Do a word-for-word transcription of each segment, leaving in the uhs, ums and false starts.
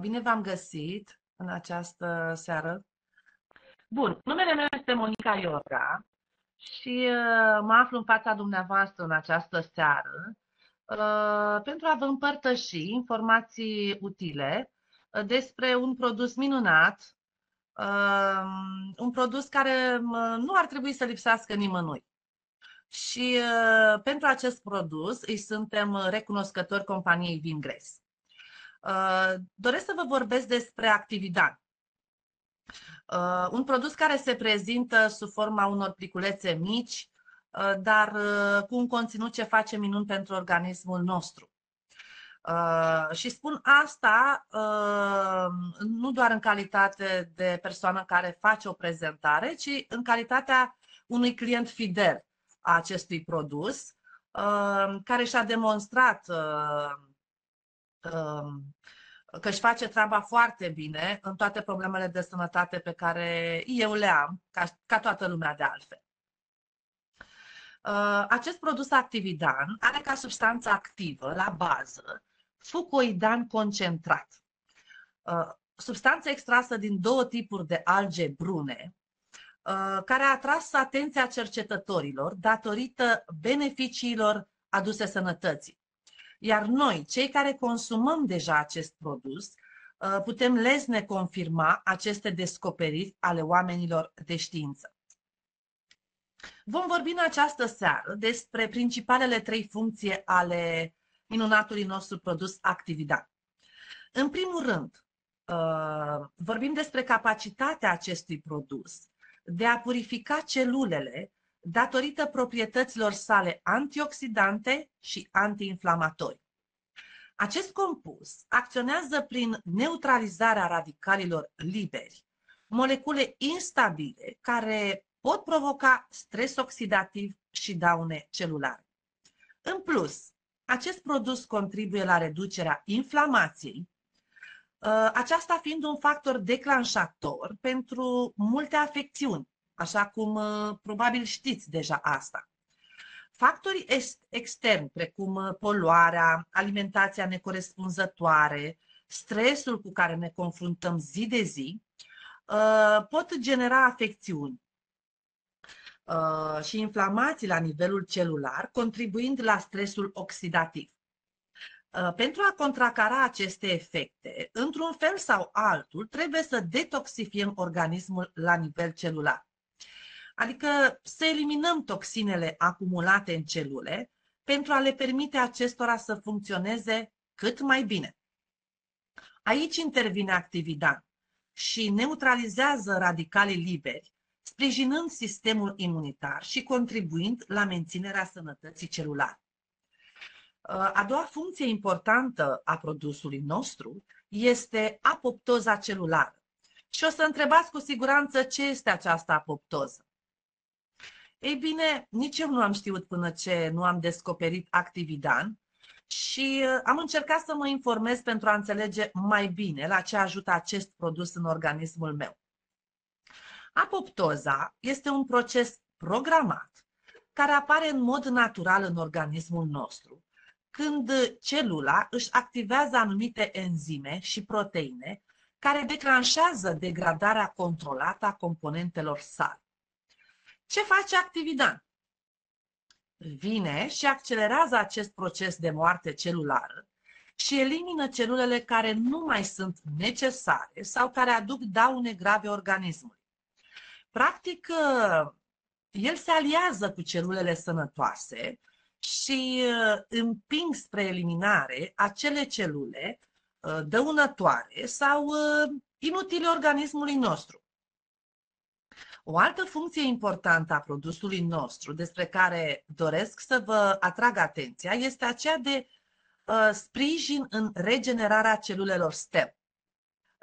Bine v-am găsit în această seară. Bun, numele meu este Monica Iorga și mă aflu în fața dumneavoastră în această seară pentru a vă împărtăși informații utile despre un produs minunat, un produs care nu ar trebui să lipsească nimănui. Și pentru acest produs îi suntem recunoscători companiei Vimgrace. Doresc să vă vorbesc despre Actividan, un produs care se prezintă sub forma unor pliculețe mici, dar cu un conținut ce face minuni pentru organismul nostru. Și spun asta nu doar în calitate de persoană care face o prezentare, ci în calitatea unui client fidel a acestui produs, care și-a demonstrat că își face treaba foarte bine în toate problemele de sănătate pe care eu le am, ca, ca toată lumea de altfel. Acest produs Actividan are ca substanță activă, la bază, fucoidan concentrat. Substanță extrasă din două tipuri de alge brune, care a atras atenția cercetătorilor datorită beneficiilor aduse sănătății. Iar noi, cei care consumăm deja acest produs, putem lezne confirma aceste descoperiri ale oamenilor de știință. Vom vorbi în această seară despre principalele trei funcții ale minunatului nostru produs Actividan. În primul rând, vorbim despre capacitatea acestui produs de a purifica celulele datorită proprietăților sale antioxidante și antiinflamatorii. Acest compus acționează prin neutralizarea radicalilor liberi, molecule instabile care pot provoca stres oxidativ și daune celulare. În plus, acest produs contribuie la reducerea inflamației, aceasta fiind un factor declanșator pentru multe afecțiuni, așa cum probabil știți deja asta. Factorii externi, precum poluarea, alimentația necorespunzătoare, stresul cu care ne confruntăm zi de zi, pot genera afecțiuni și inflamații la nivelul celular, contribuind la stresul oxidativ. Pentru a contracara aceste efecte, într-un fel sau altul, trebuie să detoxifiem organismul la nivel celular. Adică să eliminăm toxinele acumulate în celule pentru a le permite acestora să funcționeze cât mai bine. Aici intervine Actividan și neutralizează radicalii liberi, sprijinând sistemul imunitar și contribuind la menținerea sănătății celulare. A doua funcție importantă a produsului nostru este apoptoza celulară. Și o să întrebați cu siguranță ce este această apoptoză. Ei bine, nici eu nu am știut până ce nu am descoperit Actividan și am încercat să mă informez pentru a înțelege mai bine la ce ajută acest produs în organismul meu. Apoptoza este un proces programat care apare în mod natural în organismul nostru, când celula își activează anumite enzime și proteine care declanșează degradarea controlată a componentelor sale. Ce face Actividan? Vine și accelerează acest proces de moarte celulară și elimină celulele care nu mai sunt necesare sau care aduc daune grave organismului. Practic, el se aliază cu celulele sănătoase și împing spre eliminare acele celule dăunătoare sau inutile organismului nostru. O altă funcție importantă a produsului nostru, despre care doresc să vă atrag atenția, este aceea de sprijin în regenerarea celulelor STEM,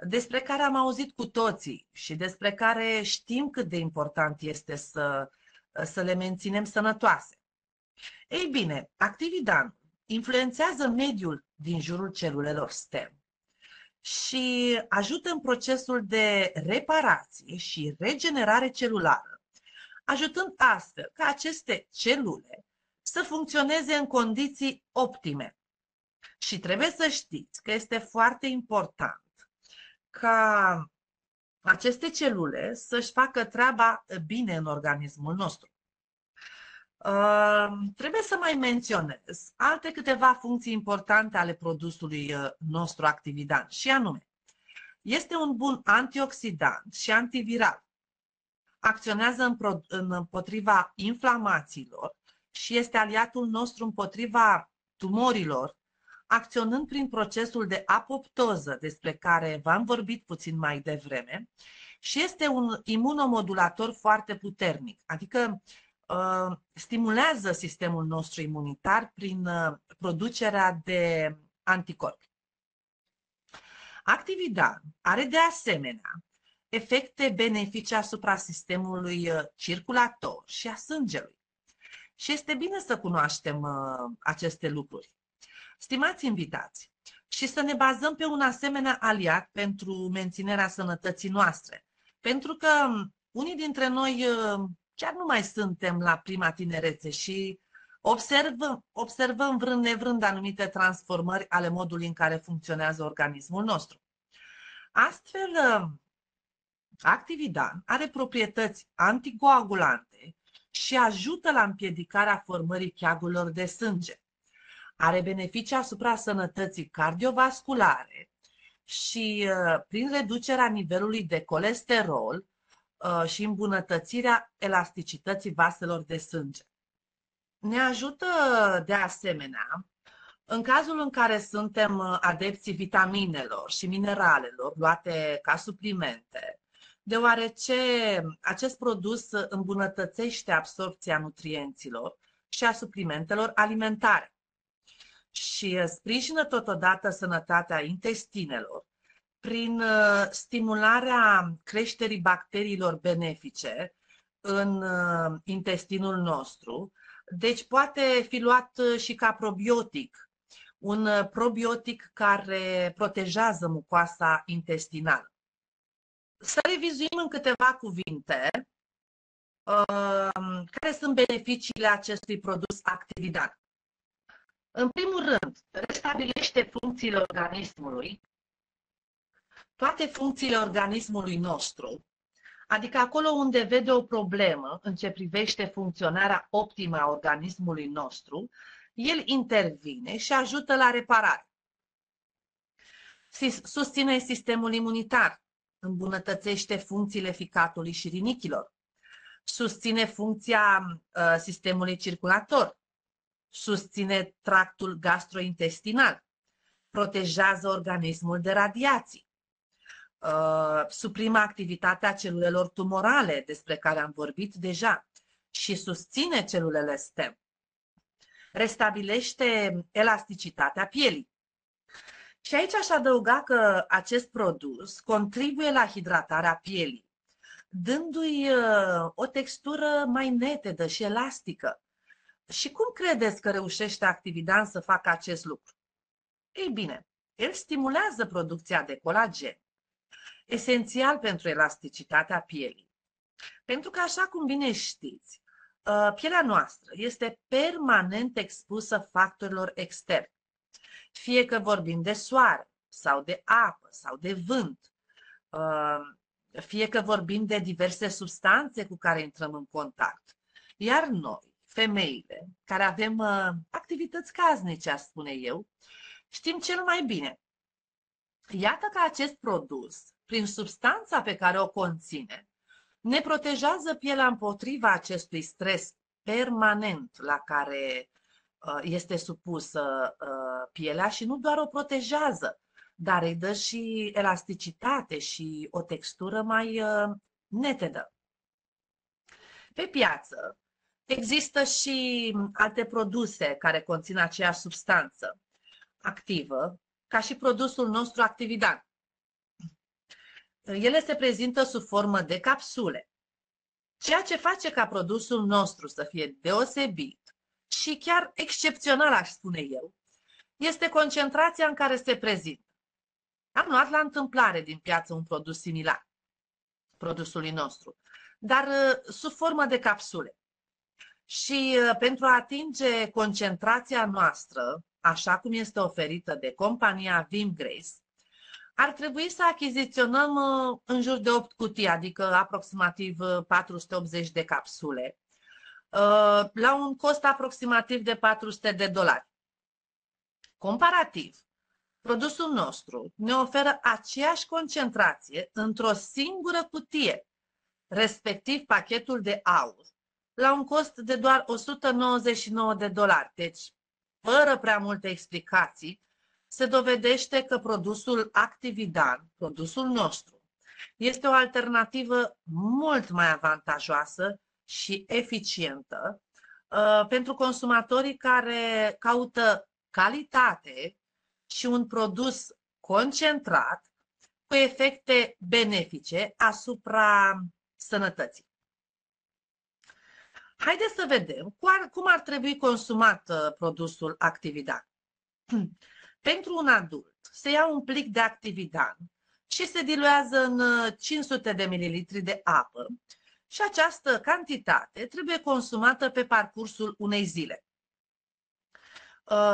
despre care am auzit cu toții și despre care știm cât de important este să, să le menținem sănătoase. Ei bine, Actividan influențează mediul din jurul celulelor STEM și ajută în procesul de reparație și regenerare celulară, ajutând astfel ca aceste celule să funcționeze în condiții optime. Și trebuie să știți că este foarte important ca aceste celule să-și facă treaba bine în organismul nostru. Uh, trebuie să mai menționez alte câteva funcții importante ale produsului nostru Actividan, și anume, este un bun antioxidant și antiviral, acționează împotriva inflamațiilor și este aliatul nostru împotriva tumorilor, acționând prin procesul de apoptoză despre care v-am vorbit puțin mai devreme, și este un imunomodulator foarte puternic, adică uh, stimulează sistemul nostru imunitar prin uh, producerea de anticorpi. Actividan are de asemenea efecte benefice asupra sistemului circulator și a sângelui. Și este bine să cunoaștem uh, aceste lucruri. Stimați invitați, și să ne bazăm pe un asemenea aliat pentru menținerea sănătății noastre, pentru că unii dintre noi chiar nu mai suntem la prima tinerețe și observăm, observăm vrând nevrând anumite transformări ale modului în care funcționează organismul nostru. Astfel, Actividan are proprietăți anticoagulante și ajută la împiedicarea formării cheagurilor de sânge. Are beneficii asupra sănătății cardiovasculare și prin reducerea nivelului de colesterol și îmbunătățirea elasticității vaselor de sânge. Ne ajută de asemenea în cazul în care suntem adepții vitaminelor și mineralelor luate ca suplimente, deoarece acest produs îmbunătățește absorbția nutrienților și a suplimentelor alimentare și sprijină totodată sănătatea intestinelor prin stimularea creșterii bacteriilor benefice în intestinul nostru. Deci poate fi luat și ca probiotic, un probiotic care protejează mucoasa intestinală. Să revizuim în câteva cuvinte care sunt beneficiile acestui produs Actividan. În primul rând, restabilește funcțiile organismului, toate funcțiile organismului nostru, adică acolo unde vede o problemă în ce privește funcționarea optimă a organismului nostru, el intervine și ajută la reparare. Susține sistemul imunitar, îmbunătățește funcțiile ficatului și rinichilor, susține funcția uh, sistemului circulator, susține tractul gastrointestinal, protejează organismul de radiații, suprimă activitatea celulelor tumorale despre care am vorbit deja și susține celulele STEM, restabilește elasticitatea pielii. Și aici aș adăuga că acest produs contribuie la hidratarea pielii, dându-i o textură mai netedă și elastică. Și cum credeți că reușește Actividan să facă acest lucru? Ei bine, el stimulează producția de colagen, esențial pentru elasticitatea pielii. Pentru că, așa cum bine știți, pielea noastră este permanent expusă factorilor externi, fie că vorbim de soare, sau de apă, sau de vânt, fie că vorbim de diverse substanțe cu care intrăm în contact. Iar noi, femeile, care avem uh, activități casnice, aș spune eu, știm cel mai bine. Iată că acest produs, prin substanța pe care o conține, ne protejează pielea împotriva acestui stres permanent la care uh, este supusă uh, pielea și nu doar o protejează, dar îi dă și elasticitate și o textură mai uh, netedă. Pe piață există și alte produse care conțin aceeași substanță activă, ca și produsul nostru Actividan. Ele se prezintă sub formă de capsule, ceea ce face ca produsul nostru să fie deosebit și chiar excepțional, aș spune eu, este concentrația în care se prezintă. Am luat la întâmplare din piață un produs similar produsului nostru, dar sub formă de capsule. Și pentru a atinge concentrația noastră, așa cum este oferită de compania Vimgrace, ar trebui să achiziționăm în jur de opt cutii, adică aproximativ patru sute optzeci de capsule, la un cost aproximativ de patru sute de dolari. Comparativ, produsul nostru ne oferă aceeași concentrație într-o singură cutie, respectiv pachetul de aur, la un cost de doar o sută nouăzeci și nouă de dolari. Deci, fără prea multe explicații, se dovedește că produsul Actividan, produsul nostru, este o alternativă mult mai avantajoasă și eficientă uh, pentru consumatorii care caută calitate și un produs concentrat cu efecte benefice asupra sănătății. Haideți să vedem cum ar trebui consumat produsul Actividan. Pentru un adult se ia un plic de Actividan și se diluează în cinci sute de mililitri de apă și această cantitate trebuie consumată pe parcursul unei zile.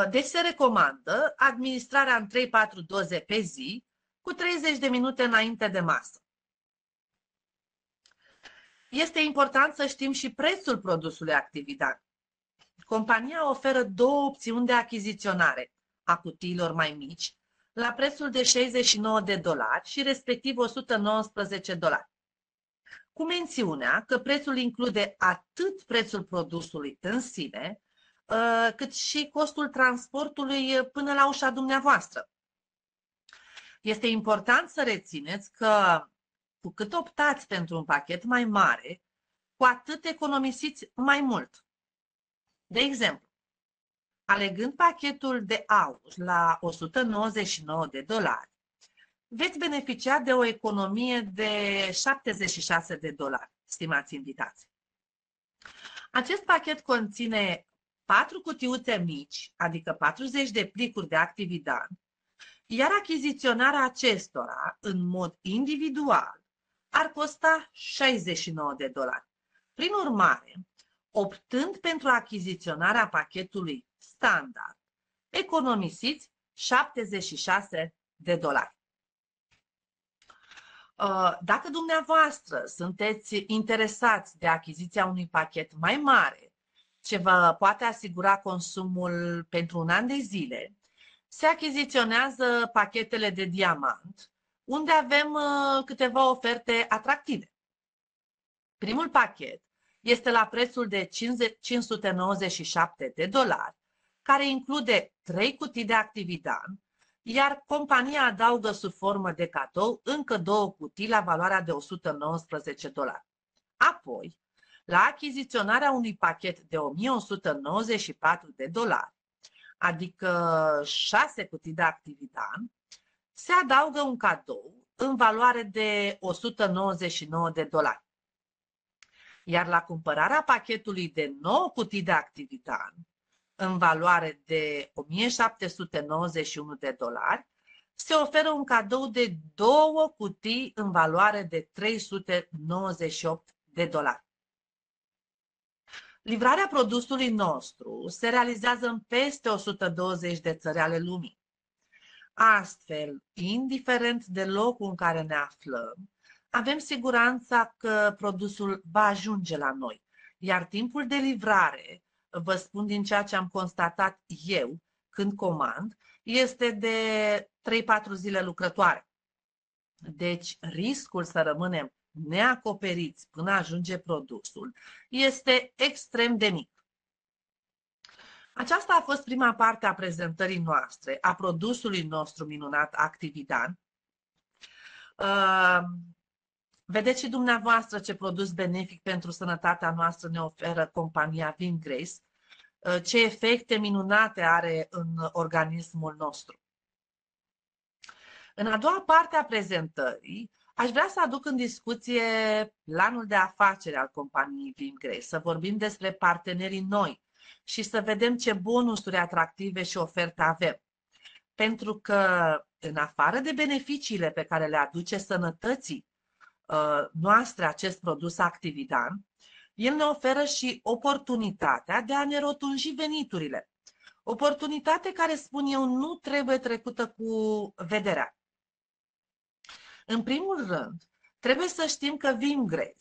Deci se recomandă administrarea în trei patru doze pe zi cu treizeci de minute înainte de masă. Este important să știm și prețul produsului Actividan. Compania oferă două opțiuni de achiziționare a cutiilor mai mici, la prețul de șaizeci și nouă de dolari și respectiv o sută nouăsprezece dolari. Cu mențiunea că prețul include atât prețul produsului în sine, cât și costul transportului până la ușa dumneavoastră. Este important să rețineți că cu cât optați pentru un pachet mai mare, cu atât economisiți mai mult. De exemplu, alegând pachetul de aur la o sută nouăzeci și nouă de dolari, veți beneficia de o economie de șaptezeci și șase de dolari, stimați invitați. Acest pachet conține patru cutiuțe mici, adică patruzeci de plicuri de Actividan, iar achiziționarea acestora în mod individual ar costa șaizeci și nouă de dolari. Prin urmare, optând pentru achiziționarea pachetului standard, economisiți șaptezeci și șase de dolari. Dacă dumneavoastră sunteți interesați de achiziția unui pachet mai mare, ce vă poate asigura consumul pentru un an de zile, se achiziționează pachetele de diamant, unde avem câteva oferte atractive. Primul pachet este la prețul de cinci sute nouăzeci și șapte de dolari, care include trei cutii de Actividan, iar compania adaugă sub formă de cadou încă două cutii la valoarea de o sută nouăsprezece dolari. Apoi, la achiziționarea unui pachet de o mie o sută nouăzeci și patru de dolari, adică șase cutii de Actividan, se adaugă un cadou în valoare de o sută nouăzeci și nouă de dolari. Iar la cumpărarea pachetului de nouă cutii de Actividan, în valoare de o mie șapte sute nouăzeci și unu de dolari, se oferă un cadou de două cutii în valoare de trei sute nouăzeci și opt de dolari. Livrarea produsului nostru se realizează în peste o sută douăzeci de țări ale lumii. Astfel, indiferent de locul în care ne aflăm, avem siguranța că produsul va ajunge la noi, iar timpul de livrare, vă spun din ceea ce am constatat eu când comand, este de trei patru zile lucrătoare. Deci, riscul să rămânem neacoperiți până ajunge produsul este extrem de mic. Aceasta a fost prima parte a prezentării noastre, a produsului nostru minunat Actividan. Uh, vedeți și dumneavoastră ce produs benefic pentru sănătatea noastră ne oferă compania Vimgrace, uh, ce efecte minunate are în organismul nostru. În a doua parte a prezentării, aș vrea să aduc în discuție planul de afacere al companiei Vimgrace, să vorbim despre partenerii noi și să vedem ce bonusuri atractive și oferte avem. Pentru că, în afară de beneficiile pe care le aduce sănătății noastre acest produs Actividan, el ne oferă și oportunitatea de a ne rotunji veniturile. Oportunitate care, spun eu, nu trebuie trecută cu vederea. În primul rând, trebuie să știm că Vimgrace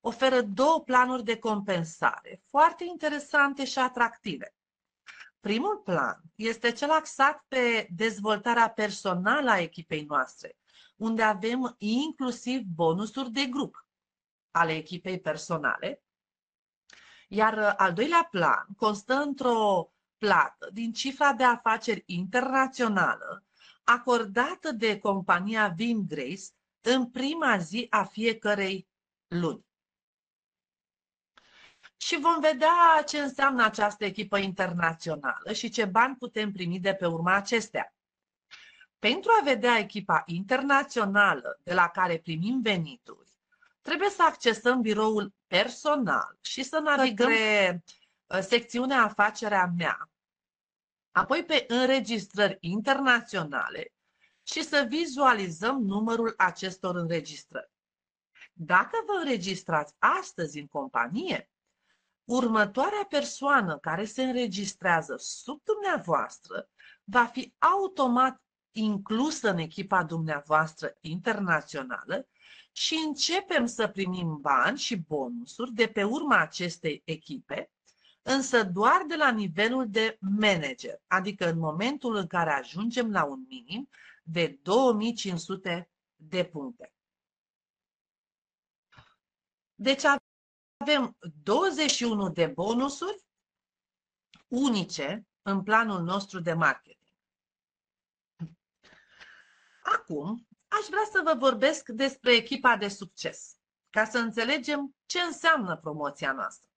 oferă două planuri de compensare foarte interesante și atractive. Primul plan este cel axat pe dezvoltarea personală a echipei noastre, unde avem inclusiv bonusuri de grup ale echipei personale. Iar al doilea plan constă într-o plată din cifra de afaceri internațională acordată de compania Vimgrace în prima zi a fiecărei luni. Și vom vedea ce înseamnă această echipă internațională și ce bani putem primi de pe urma acestea. Pentru a vedea echipa internațională de la care primim venituri, trebuie să accesăm biroul personal și să navigăm pe secțiunea Afacerea mea, apoi pe Înregistrări internaționale și să vizualizăm numărul acestor înregistrări. Dacă vă înregistrați astăzi în companie, următoarea persoană care se înregistrează sub dumneavoastră va fi automat inclusă în echipa dumneavoastră internațională și începem să primim bani și bonusuri de pe urma acestei echipe, însă doar de la nivelul de manager, adică în momentul în care ajungem la un minim de două mii cinci sute de puncte. Deci avem douăzeci și unu de bonusuri unice în planul nostru de marketing. Acum aș vrea să vă vorbesc despre echipa de succes, ca să înțelegem ce înseamnă promoția noastră.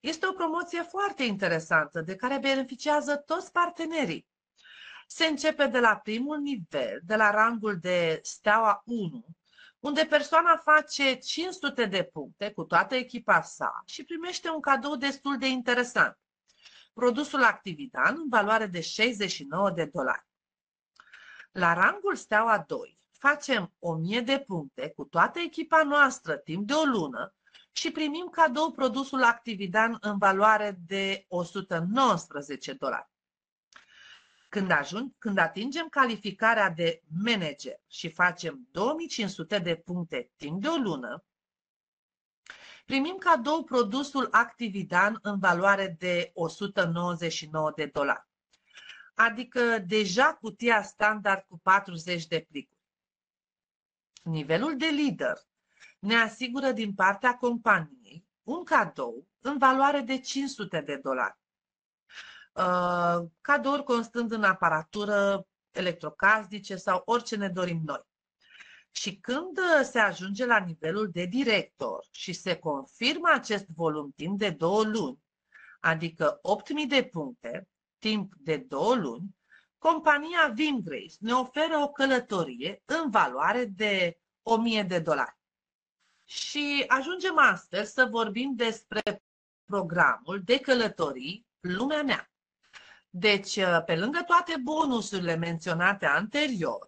Este o promoție foarte interesantă de care beneficiază toți partenerii. Se începe de la primul nivel, de la rangul de steaua unu, unde persoana face cinci sute de puncte cu toată echipa sa și primește un cadou destul de interesant. Produsul Actividan în valoare de șaizeci și nouă de dolari. La rangul steaua doi facem o mie de puncte cu toată echipa noastră timp de o lună și primim cadou produsul Actividan în valoare de o sută nouăsprezece dolari. Când, ajung, când atingem calificarea de manager și facem două mii cinci sute de puncte timp de o lună, primim cadou produsul Actividan în valoare de o sută nouăzeci și nouă de dolari, adică deja cutia standard cu patruzeci de plicuri. Nivelul de lider ne asigură din partea companiei un cadou în valoare de cinci sute de dolari. Cadouri constând în aparatură electrocasnice sau orice ne dorim noi. Și când se ajunge la nivelul de director și se confirmă acest volum timp de două luni, adică opt mii de puncte, timp de două luni, compania Vimgrace ne oferă o călătorie în valoare de o mie de dolari. Și ajungem astfel să vorbim despre programul de călătorii Lumea mea. Deci, pe lângă toate bonusurile menționate anterior,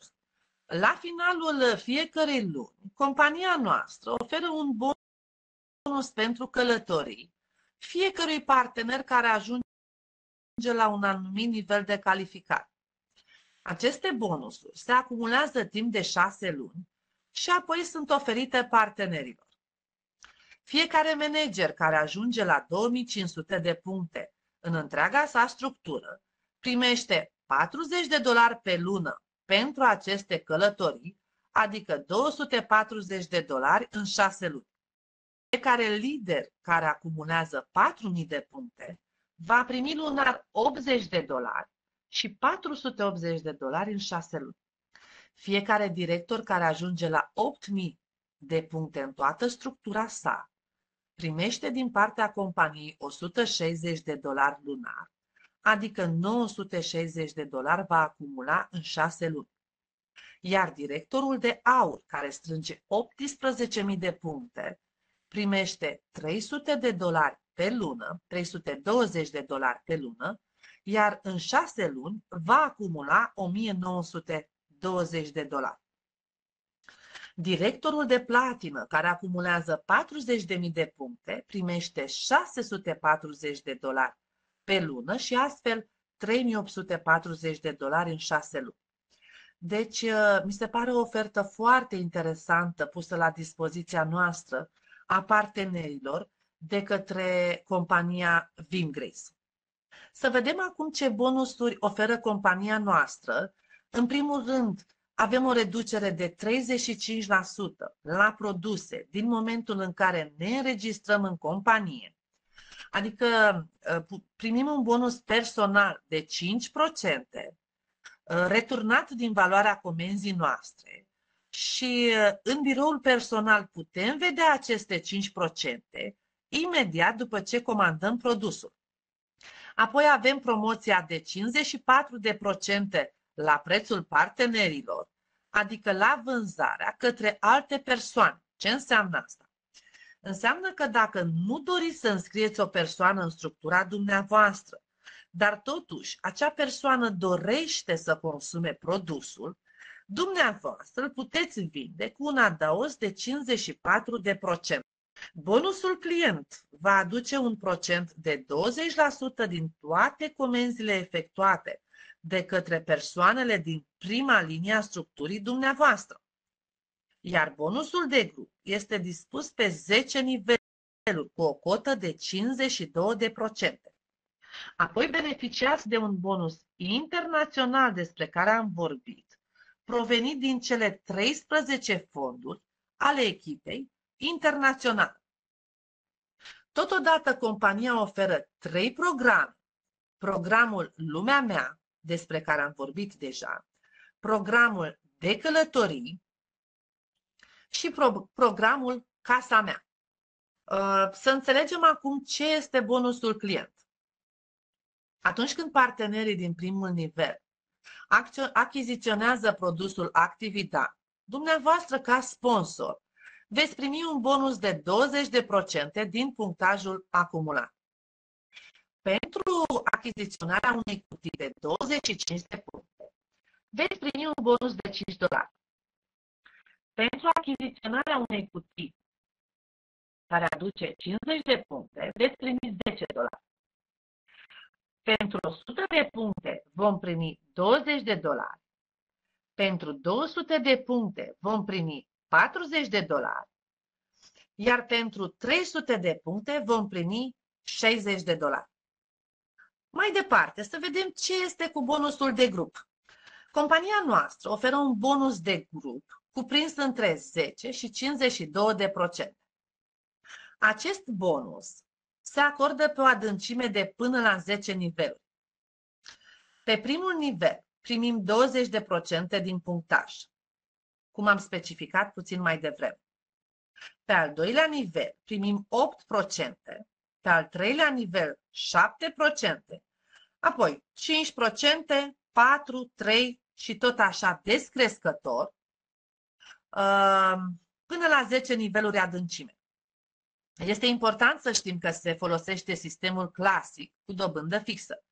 la finalul fiecărei luni, compania noastră oferă un bonus pentru călătorii fiecărui partener care ajunge la un anumit nivel de calificare. Aceste bonusuri se acumulează timp de șase luni și apoi sunt oferite partenerilor. Fiecare manager care ajunge la două mii cinci sute de puncte în întreaga sa structură, primește patruzeci de dolari pe lună pentru aceste călătorii, adică două sute patruzeci de dolari în șase luni. Fiecare lider care acumulează patru mii de puncte va primi lunar optzeci de dolari și patru sute optzeci de dolari în șase luni. Fiecare director care ajunge la opt mii de puncte în toată structura sa primește din partea companiei o sută șaizeci de dolari lunar, adică nouă sute șaizeci de dolari va acumula în șase luni. Iar directorul de aur, care strânge optsprezece mii de puncte, primește trei sute de dolari pe lună, trei sute douăzeci de dolari pe lună, iar în șase luni va acumula o mie nouă sute douăzeci de dolari. Directorul de platină, care acumulează patruzeci de mii de puncte, primește șase sute patruzeci de dolari pe lună și astfel trei mii opt sute patruzeci de dolari în șase luni. Deci, mi se pare o ofertă foarte interesantă pusă la dispoziția noastră a partenerilor de către compania Vimgrace. Să vedem acum ce bonusuri oferă compania noastră. În primul rând, avem o reducere de treizeci și cinci la sută la produse din momentul în care ne înregistrăm în companie. Adică primim un bonus personal de cinci la sută returnat din valoarea comenzii noastre și în biroul personal putem vedea aceste cinci la sută imediat după ce comandăm produsul. Apoi avem promoția de cincizeci și patru la sută la prețul partenerilor, adică la vânzarea către alte persoane. Ce înseamnă asta? Înseamnă că dacă nu doriți să înscrieți o persoană în structura dumneavoastră, dar totuși acea persoană dorește să consume produsul, dumneavoastră îl puteți vinde cu un adaos de cincizeci și patru la sută. Bonusul client va aduce un procent de douăzeci la sută din toate comenzile efectuate de către persoanele din prima linie a structurii dumneavoastră. Iar bonusul de grup este dispus pe zece niveluri cu o cotă de cincizeci și două la sută. Apoi beneficiați de un bonus internațional despre care am vorbit, provenit din cele treisprezece fonduri ale echipei internaționale. Totodată, compania oferă trei programe. Programul Lumea Mea, despre care am vorbit deja, programul de călătorii și pro programul Casa Mea. Să înțelegem acum ce este bonusul client. Atunci când partenerii din primul nivel achiziționează produsul Actividan, dumneavoastră ca sponsor veți primi un bonus de douăzeci la sută din punctajul acumulat. Pentru achiziționarea unei cutii de douăzeci și cinci de puncte, veți primi un bonus de cinci dolari. Pentru achiziționarea unei cutii care aduce cincizeci de puncte, veți primi zece dolari. Pentru o sută de puncte vom primi douăzeci de dolari. Pentru două sute de puncte vom primi patruzeci de dolari. Iar pentru trei sute de puncte vom primi șaizeci de dolari. Mai departe, să vedem ce este cu bonusul de grup. Compania noastră oferă un bonus de grup cuprins între zece și cincizeci și două la sută. Acest bonus se acordă pe o adâncime de până la zece niveluri. Pe primul nivel primim douăzeci la sută din punctaj, cum am specificat puțin mai devreme. Pe al doilea nivel primim opt la sută, pe al treilea nivel șapte la sută, apoi cinci la sută, patru la sută, trei la sută și tot așa descrescător, până la zece niveluri adâncime. Este important să știm că se folosește sistemul clasic cu dobândă fixă,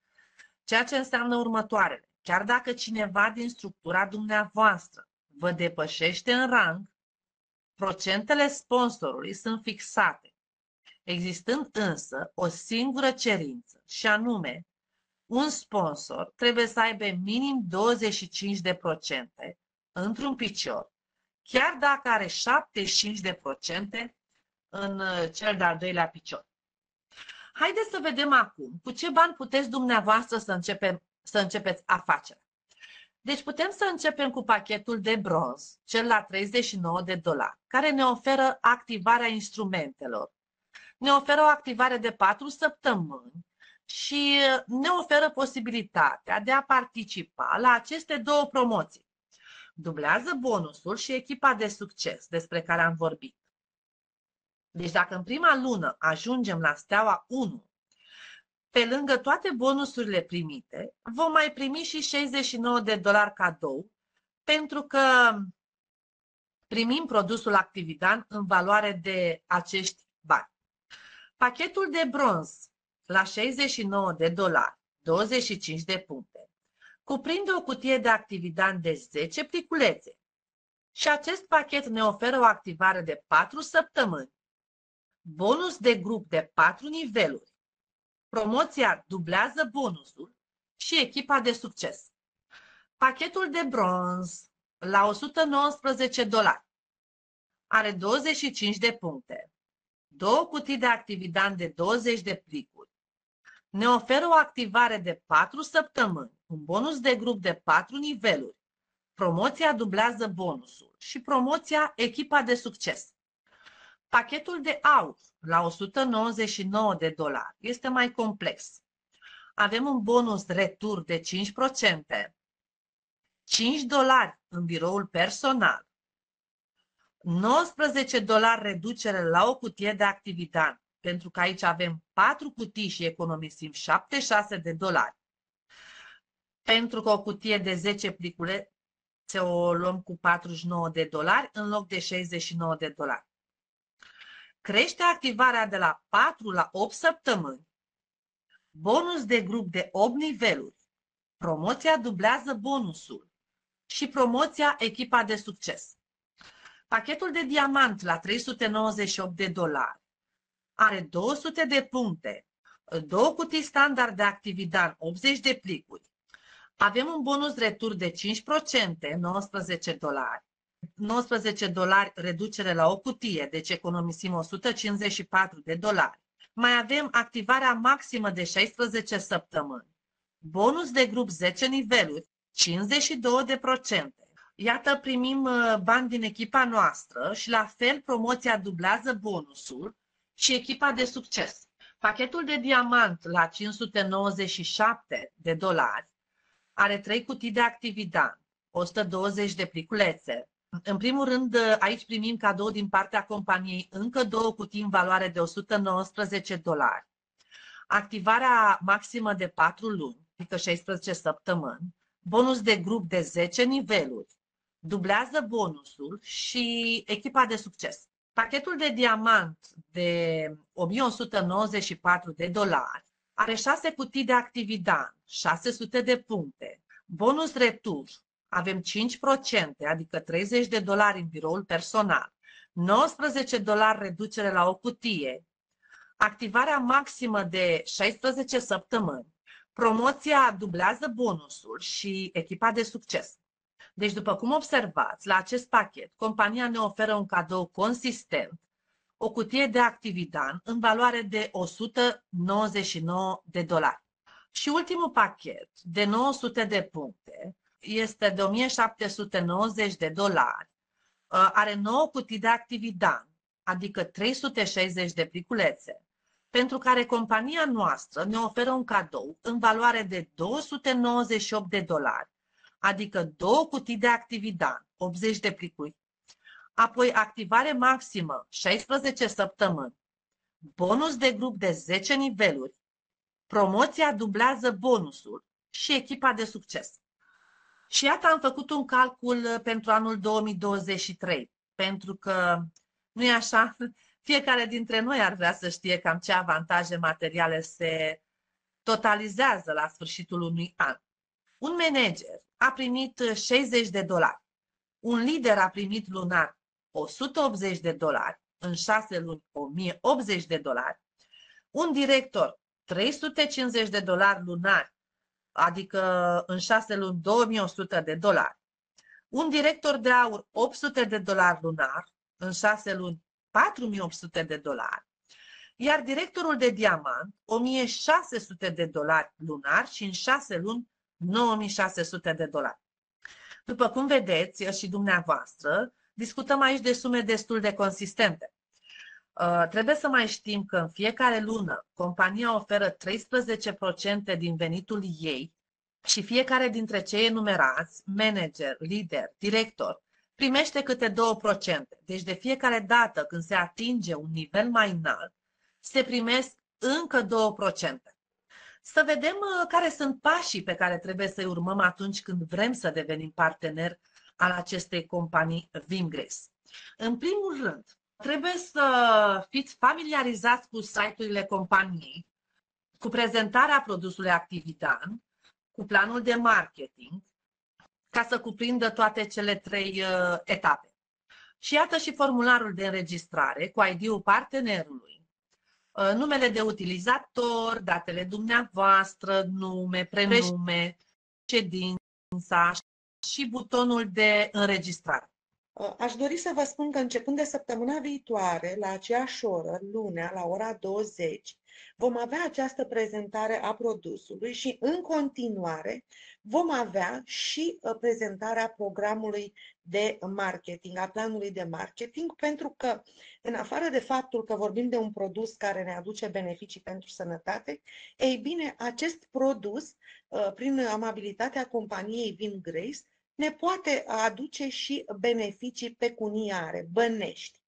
ceea ce înseamnă următoarele. Chiar dacă cineva din structura dumneavoastră vă depășește în rang, procentele sponsorului sunt fixate, existând însă o singură cerință, și anume, un sponsor trebuie să aibă minim douăzeci și cinci la sută într-un picior, chiar dacă are șaptezeci și cinci la sută în cel de-al doilea picior. Haideți să vedem acum cu ce bani puteți dumneavoastră să, începem, să începeți afacerea. Deci putem să începem cu pachetul de bronz, cel la treizeci și nouă de dolari, care ne oferă activarea instrumentelor, ne oferă o activare de patru săptămâni și ne oferă posibilitatea de a participa la aceste două promoții. Dublează bonusul și echipa de succes despre care am vorbit. Deci dacă în prima lună ajungem la steaua unu, pe lângă toate bonusurile primite, vom mai primi și șaizeci și nouă de dolari cadou, pentru că primim produsul Actividan în valoare de acești bani. Pachetul de bronz la șaizeci și nouă de dolari, douăzeci și cinci de puncte, cuprinde o cutie de Actividan de zece pliculețe și acest pachet ne oferă o activare de patru săptămâni, bonus de grup de patru niveluri, promoția dublează bonusul și echipa de succes. Pachetul de bronz la o sută nouăsprezece dolari are douăzeci și cinci de puncte, două cutii de Actividan de douăzeci de plicuri. Ne oferă o activare de patru săptămâni, un bonus de grup de patru niveluri. Promoția dublează bonusul și promoția echipa de succes. Pachetul de aur la o sută nouăzeci și nouă de dolari este mai complex. Avem un bonus retur de cinci la sută, cinci dolari în biroul personal, nouăsprezece dolari reducere la o cutie de Actividan, pentru că aici avem patru cutii și economisim șaptezeci și șase de dolari. Pentru că o cutie de zece plicule se o luăm cu patruzeci și nouă de dolari în loc de șaizeci și nouă de dolari. Crește activarea de la patru la opt săptămâni. Bonus de grup de opt niveluri. Promoția dublează bonusul și promoția echipa de succes. Pachetul de diamant la trei sute nouăzeci și opt de dolari are două sute de puncte, două cutii standard de Actividan, optzeci de plicuri. Avem un bonus retur de cinci la sută, nouăsprezece dolari. nouăsprezece dolari reducere la o cutie, deci economisim o sută cincizeci și patru de dolari. Mai avem activarea maximă de șaisprezece săptămâni. Bonus de grup zece niveluri, cincizeci și două de procente. Iată, primim bani din echipa noastră și la fel promoția dublează bonusul și echipa de succes. Pachetul de diamant la cinci sute nouăzeci și șapte de dolari are trei cutii de Actividan, o sută douăzeci de pliculețe. În primul rând, aici primim cadou din partea companiei încă două cutii în valoare de o sută nouăsprezece dolari. Activarea maximă de patru luni, adică șaisprezece săptămâni, bonus de grup de zece niveluri, dublează bonusul și echipa de succes. Pachetul de diamant de o mie o sută nouăzeci și patru de dolari are șase cutii de Actividan, șase sute de puncte, bonus retur, avem cinci la sută, adică treizeci de dolari în biroul personal, nouăsprezece dolari reducere la o cutie, activarea maximă de șaisprezece săptămâni, promoția dublează bonusul și echipa de succes. Deci, după cum observați, la acest pachet, compania ne oferă un cadou consistent, o cutie de Actividan în valoare de o sută nouăzeci și nouă de dolari. Și ultimul pachet, de nouă sute de puncte, este de o mie șapte sute nouăzeci de dolari, are nouă cutii de Actividan, adică trei sute șaizeci de pliculețe, pentru care compania noastră ne oferă un cadou în valoare de două sute nouăzeci și opt de dolari, adică două cutii de Actividan, optzeci de plicuri, apoi activare maximă, șaisprezece săptămâni, bonus de grup de zece niveluri, promoția dublează bonusul și echipa de succes. Și iată, am făcut un calcul pentru anul două mii douăzeci și trei, pentru că, nu-i așa, fiecare dintre noi ar vrea să știe cam ce avantaje materiale se totalizează la sfârșitul unui an. Un manager a primit șaizeci de dolari, un lider a primit lunar o sută optzeci de dolari, în șase luni o mie optzeci de dolari, un director trei sute cincizeci de dolari lunari, adică în șase luni două mii o sută de dolari. Un director de aur opt sute de dolari lunar, în șase luni patru mii opt sute de dolari. Iar directorul de diamant o mie șase sute de dolari lunar și în șase luni nouă mii șase sute de dolari. După cum vedeți și dumneavoastră, discutăm aici de sume destul de consistente. Uh, trebuie să mai știm că în fiecare lună compania oferă treisprezece la sută din venitul ei și fiecare dintre cei enumerați, manager, lider, director, primește câte două la sută. Deci de fiecare dată când se atinge un nivel mai înalt, se primesc încă două la sută. Să vedem care sunt pașii pe care trebuie să-i urmăm atunci când vrem să devenim partener al acestei companii Vimgrace. În primul rând, trebuie să fiți familiarizați cu site-urile companiei, cu prezentarea produsului Actividan, cu planul de marketing, ca să cuprindă toate cele trei uh, etape. Și iată și formularul de înregistrare cu I D-ul partenerului, uh, numele de utilizator, datele dumneavoastră, nume, prenume, ședința, și butonul de înregistrare. Aș dori să vă spun că începând de săptămâna viitoare, la aceeași oră, lunea, la ora douăzeci, vom avea această prezentare a produsului și în continuare vom avea și prezentarea programului de marketing, a planului de marketing, pentru că în afară de faptul că vorbim de un produs care ne aduce beneficii pentru sănătate, ei bine, acest produs, prin amabilitatea companiei Vimgrace, ne poate aduce și beneficii pecuniare, bănești.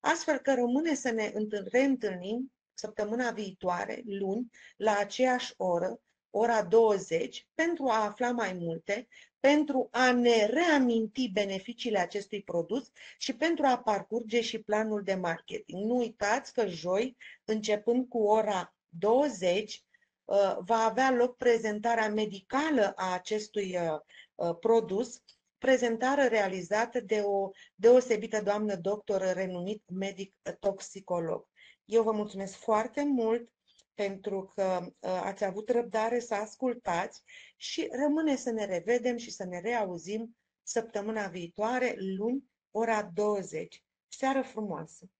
Astfel că rămâne să ne reîntâlnim săptămâna viitoare, luni, la aceeași oră, ora douăzeci, pentru a afla mai multe, pentru a ne reaminti beneficiile acestui produs și pentru a parcurge și planul de marketing. Nu uitați că joi, începând cu ora douăzeci, va avea loc prezentarea medicală a acestui produs, prezentare realizată de o deosebită doamnă doctor, renumit medic toxicolog. Eu vă mulțumesc foarte mult pentru că ați avut răbdare să ascultați și rămâne să ne revedem și să ne reauzim săptămâna viitoare, luni, ora douăzeci. Seară frumoasă!